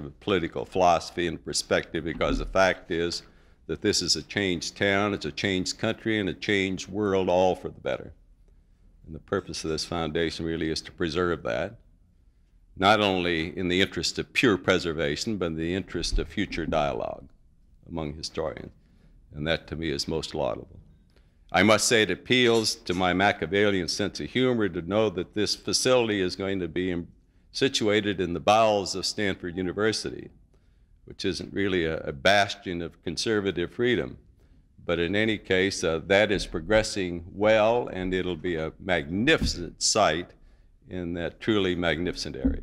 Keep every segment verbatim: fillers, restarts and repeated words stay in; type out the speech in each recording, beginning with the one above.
perspective of political philosophy and perspective, because the fact is that this is a changed town, it's a changed country, and a changed world, all for the better. And the purpose of this foundation really is to preserve that, not only in the interest of pure preservation, but in the interest of future dialogue among historians. And that, to me, is most laudable. I must say it appeals to my Machiavellian sense of humor to know that this facility is going to be situated in the bowels of Stanford University, which isn't really a, a bastion of conservative freedom. But in any case, uh, that is progressing well, and it'll be a magnificent site in that truly magnificent area.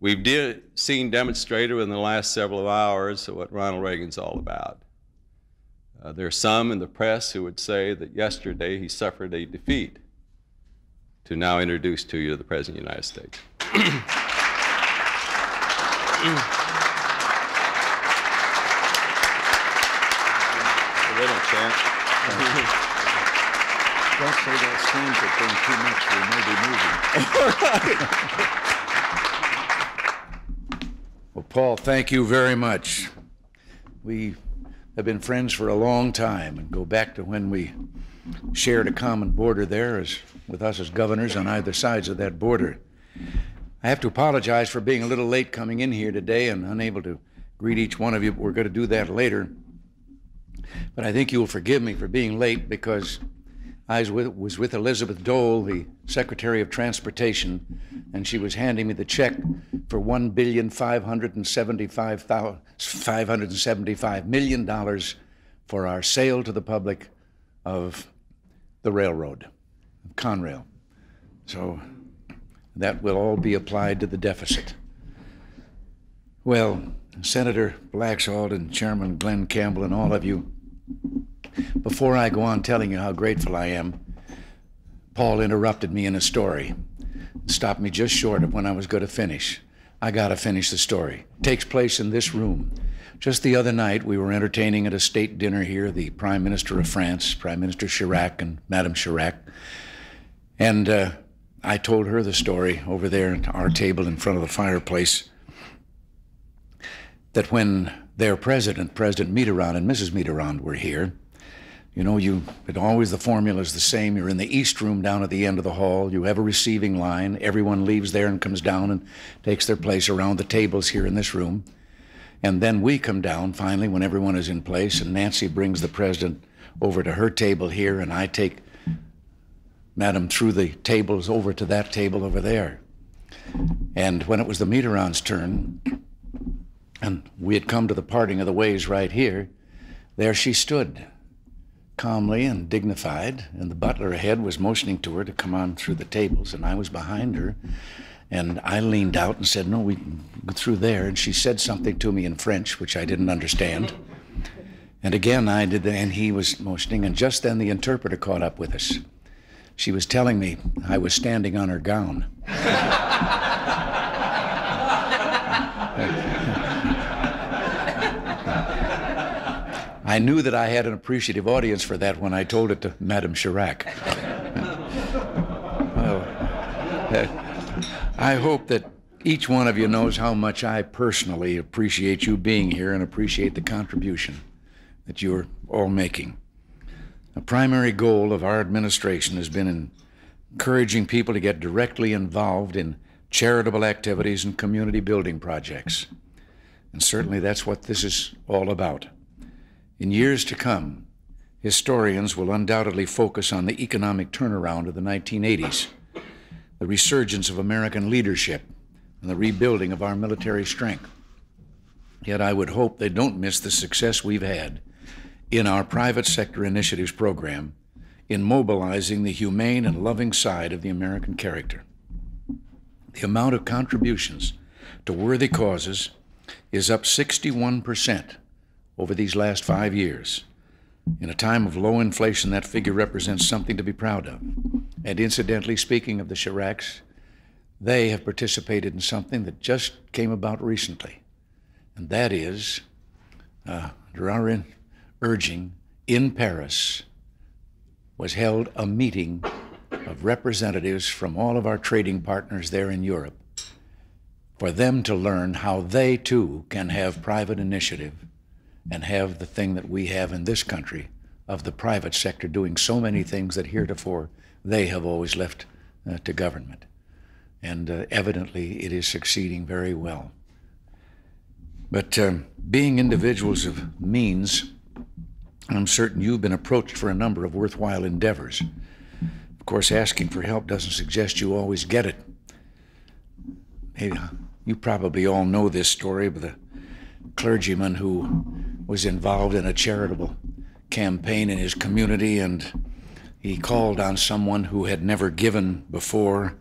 We've de- seen demonstrated in the last several hours what Ronald Reagan's all about. Uh, there are some in the press who would say that yesterday he suffered a defeat, to now introduce to you the President of the United States. They don't chant. Don't say that seems to bring too much, we may be moving. Well, Paul, thank you very much. We have been friends for a long time, and go back to when we shared a common border there as, with us as governors on either sides of that border. I have to apologize for being a little late coming in here today and unable to greet each one of you, but we're going to do that later. But I think you will forgive me for being late, because I was with, was with Elizabeth Dole, the Secretary of Transportation, and she was handing me the check for one billion five hundred seventy-five million dollars for our sale to the public of the railroad, Conrail. So that will all be applied to the deficit. Well, Senator Laxalt and Chairman Glenn Campbell and all of you, before I go on telling you how grateful I am, Paul interrupted me in a story, stopped me just short of when I was going to finish. I got to finish the story. It takes place in this room. Just the other night, we were entertaining at a state dinner here the Prime Minister of France, Prime Minister Chirac and Madame Chirac, and uh, I told her the story over there at our table in front of the fireplace, that when their president, President Mitterrand and Missus Mitterrand were here, you know, you, it always, the formula is the same. You're in the East Room down at the end of the hall. You have a receiving line. Everyone leaves there and comes down and takes their place around the tables here in this room. And then we come down, finally, when everyone is in place, and Nancy brings the president over to her table here, and I take Madam through the tables over to that table over there. And when it was the Mitterrand's turn, and we had come to the parting of the ways right here, there she stood, calmly and dignified, and the butler ahead was motioning to her to come on through the tables, and I was behind her, and I leaned out and said, no, we can go through there, and she said something to me in French, which I didn't understand, and again I did, and he was motioning, and just then the interpreter caught up with us. She was telling me I was standing on her gown. I knew that I had an appreciative audience for that when I told it to Madame Chirac. Well, uh, I hope that each one of you knows how much I personally appreciate you being here and appreciate the contribution that you're all making. A primary goal of our administration has been encouraging people to get directly involved in charitable activities and community building projects. And certainly that's what this is all about. In years to come, historians will undoubtedly focus on the economic turnaround of the nineteen eighties, the resurgence of American leadership, and the rebuilding of our military strength. Yet I would hope they don't miss the success we've had in our private sector initiatives program in mobilizing the humane and loving side of the American character. The amount of contributions to worthy causes is up sixty-one percent. Over these last five years. In a time of low inflation, that figure represents something to be proud of. And incidentally, speaking of the Chiracs, they have participated in something that just came about recently. And that is, uh, under our urging, in Paris was held a meeting of representatives from all of our trading partners there in Europe. for them to learn how they too can have private initiative and have the thing that we have in this country of the private sector doing so many things that heretofore they have always left uh, to government. And uh, evidently it is succeeding very well. But um, being individuals of means, I'm certain you've been approached for a number of worthwhile endeavors. Of course, asking for help doesn't suggest you always get it. Hey, you probably all know this story of the clergyman who was involved in a charitable campaign in his community, and he called on someone who had never given before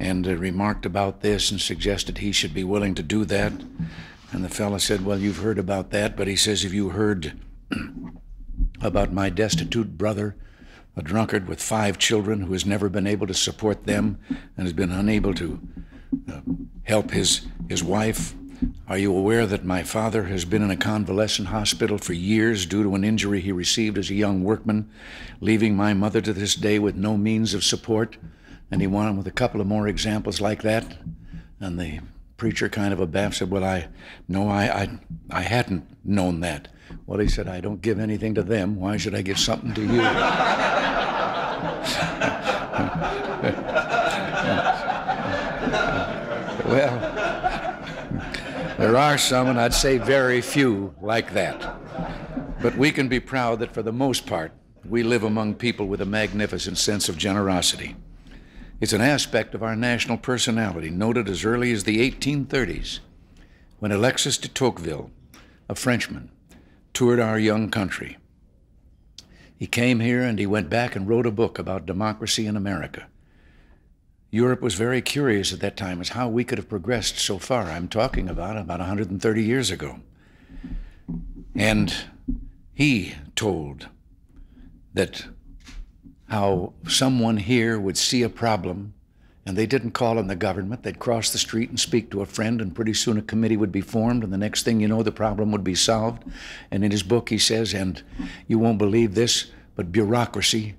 and uh, remarked about this and suggested he should be willing to do that. And the fellow said, well, you've heard about that, but he says, have you heard about my destitute brother, a drunkard with five children who has never been able to support them and has been unable to uh, help his, his wife? Are you aware that my father has been in a convalescent hospital for years due to an injury he received as a young workman, leaving my mother to this day with no means of support? And he went on with a couple of more examples like that. And the preacher, kind of abashed, said, well, I, no, I, I, I hadn't known that. Well, he said, I don't give anything to them. Why should I give something to you? Well, there are some, and I'd say very few, like that. But we can be proud that for the most part, we live among people with a magnificent sense of generosity. It's an aspect of our national personality noted as early as the eighteen thirties, when Alexis de Tocqueville, a Frenchman, toured our young country. He came here and he went back and wrote a book about democracy in America. Europe was very curious at that time as how we could have progressed so far. I'm talking about about one hundred thirty years ago. And he told that how someone here would see a problem and they didn't call on the government. They'd cross the street and speak to a friend, and pretty soon a committee would be formed, and the next thing you know, the problem would be solved. And in his book, he says, and you won't believe this, but bureaucracy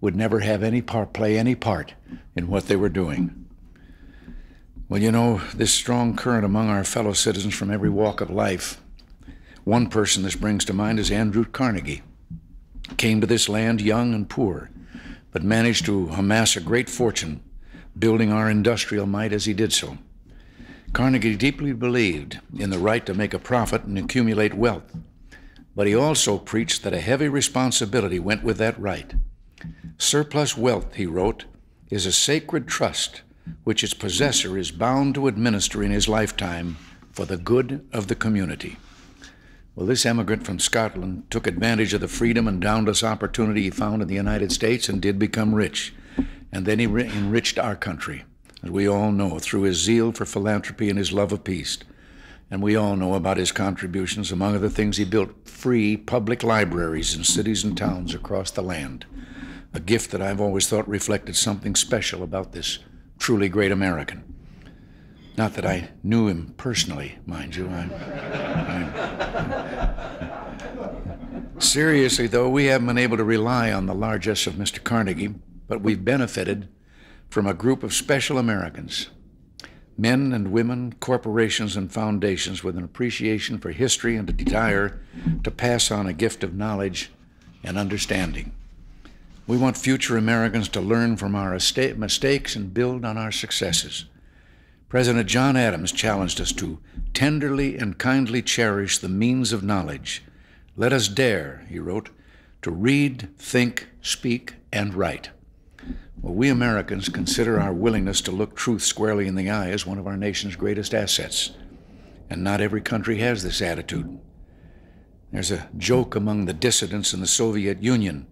would never have any part, play any part in what they were doing. Well, you know, this strong current among our fellow citizens from every walk of life, one person this brings to mind is Andrew Carnegie. Came to this land young and poor, but managed to amass a great fortune, building our industrial might as he did so. Carnegie deeply believed in the right to make a profit and accumulate wealth, but he also preached that a heavy responsibility went with that right. Surplus wealth, he wrote, is a sacred trust which its possessor is bound to administer in his lifetime for the good of the community. Well, this emigrant from Scotland took advantage of the freedom and boundless opportunity he found in the United States and did become rich. And then he re- enriched our country, as we all know, through his zeal for philanthropy and his love of peace. And we all know about his contributions. Among other things, he built free public libraries in cities and towns across the land, a gift that I've always thought reflected something special about this truly great American. Not that I knew him personally, mind you. I'm, I'm, seriously, though, we haven't been able to rely on the largesse of Mister Carnegie, but we've benefited from a group of special Americans, men and women, corporations and foundations with an appreciation for history and a desire to pass on a gift of knowledge and understanding. We want future Americans to learn from our mistakes and build on our successes. President John Adams challenged us to tenderly and kindly cherish the means of knowledge. Let us dare, he wrote, to read, think, speak, and write. Well, we Americans consider our willingness to look truth squarely in the eye as one of our nation's greatest assets. And not every country has this attitude. There's a joke among the dissidents in the Soviet Union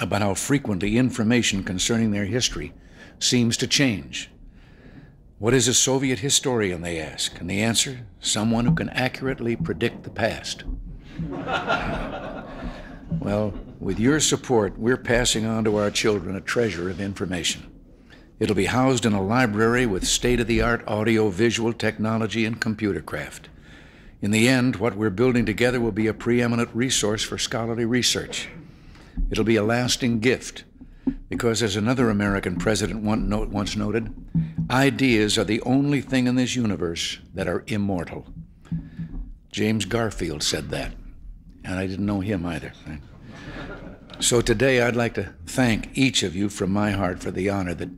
about how frequently information concerning their history seems to change. What is a Soviet historian, they ask? And the answer, someone who can accurately predict the past. Well, with your support, we're passing on to our children a treasure of information. It'll be housed in a library with state-of-the-art audio-visual technology and computer craft. In the end, what we're building together will be a preeminent resource for scholarly research. It'll be a lasting gift, because as another American president once noted, Ideas are the only thing in this universe that are immortal. James Garfield said that, and I didn't know him either. So today I'd like to thank each of you from my heart for the honor that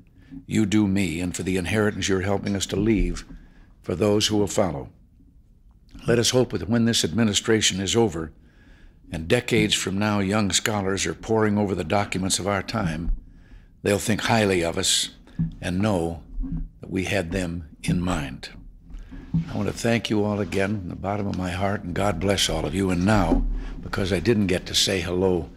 you do me and for the inheritance you're helping us to leave for those who will follow. Let us hope that when this administration is over, and decades from now young scholars are poring over the documents of our time, they'll think highly of us and know that we had them in mind. I want to thank you all again from the bottom of my heart, and God bless all of you. And now, because I didn't get to say hello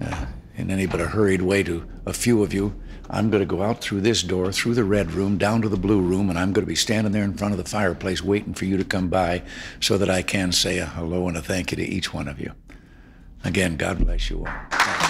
uh, in any but a hurried way to a few of you, I'm going to go out through this door, through the red room, down to the blue room, and I'm going to be standing there in front of the fireplace waiting for you to come by so that I can say a hello and a thank you to each one of you. Again, God bless you all.